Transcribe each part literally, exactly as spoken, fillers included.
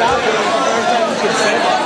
out there the third time you can set.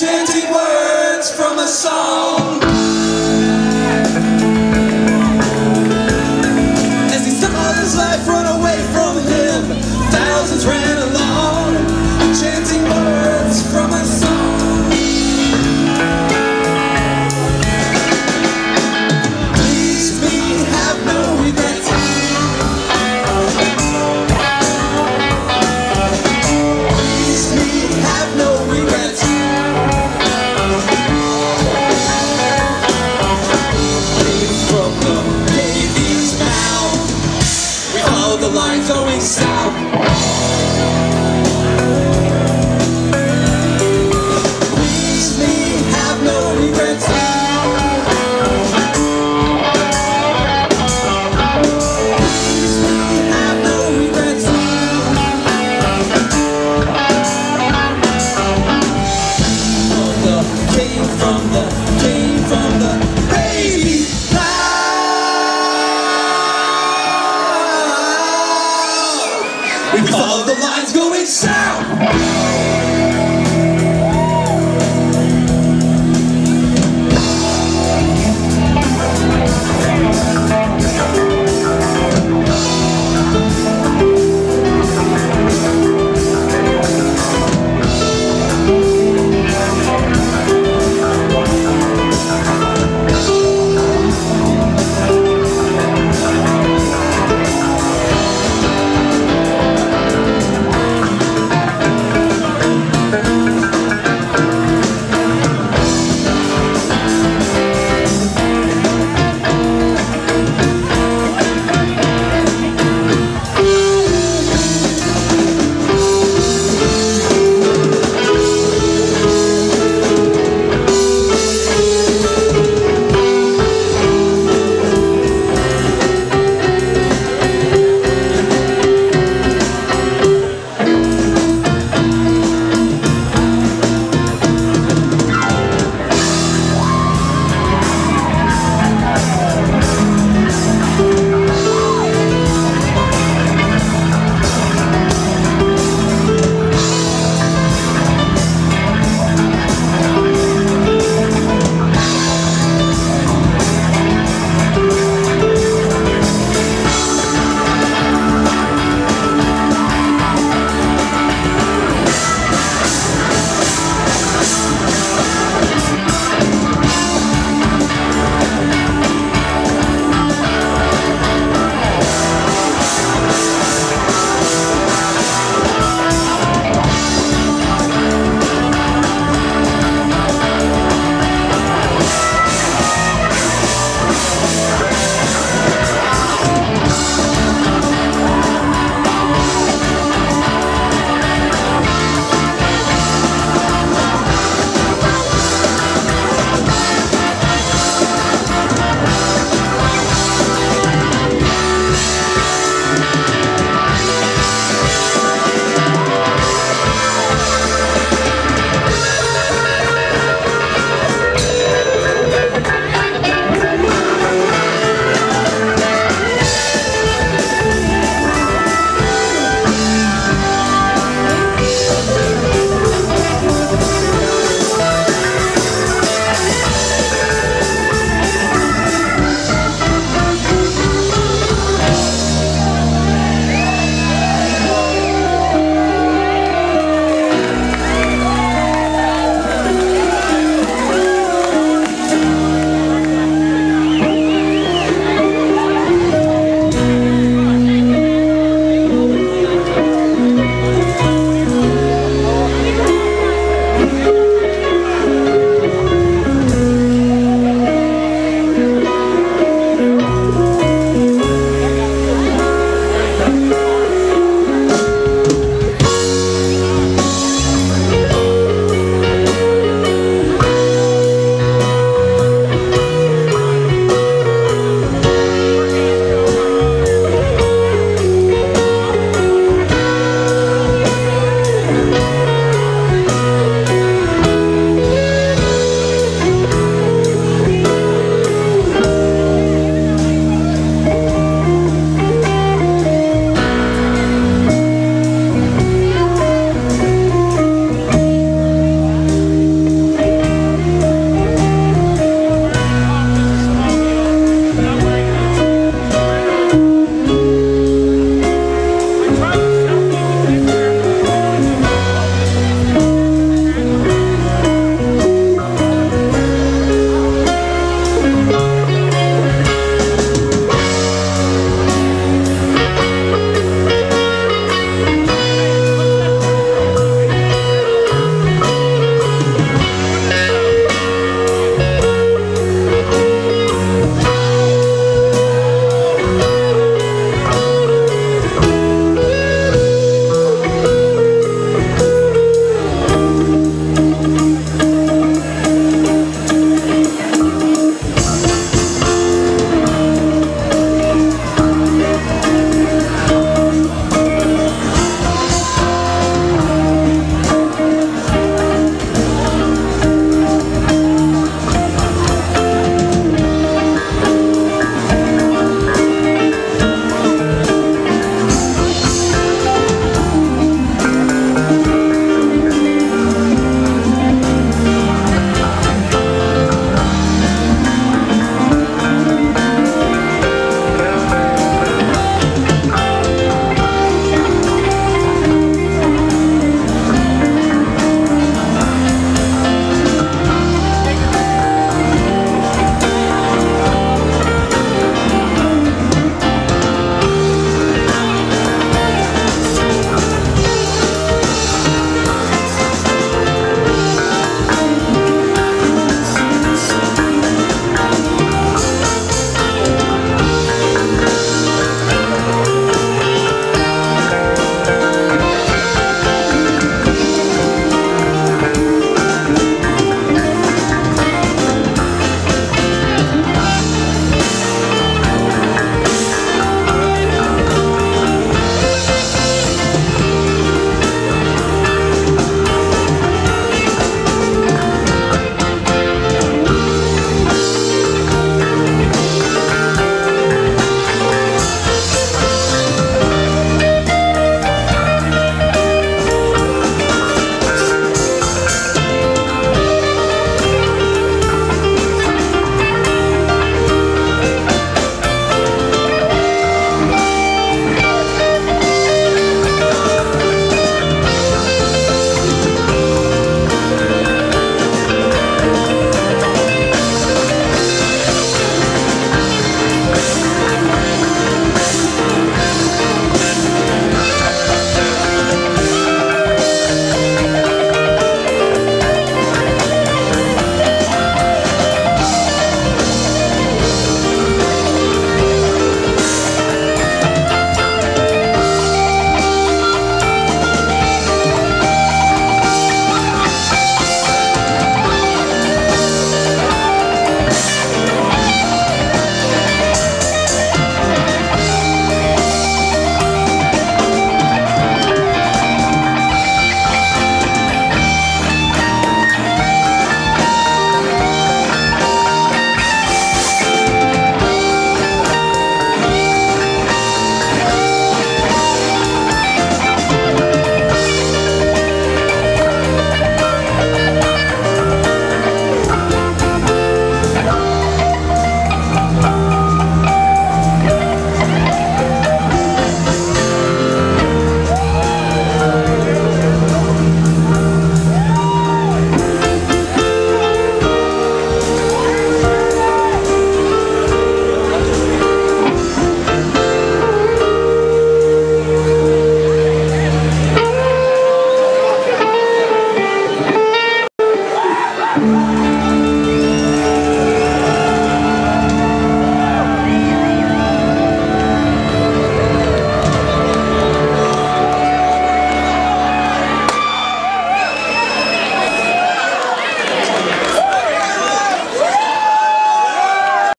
Chanting words from a song as he saw his life run away from him. Thousands ran along, chanting words from a song. Please me have no regrets. Please me have no regrets. The line going south. Please me have no regrets. Please me have no regrets. From the came from the came from the baby cloud. We follow the lines going south.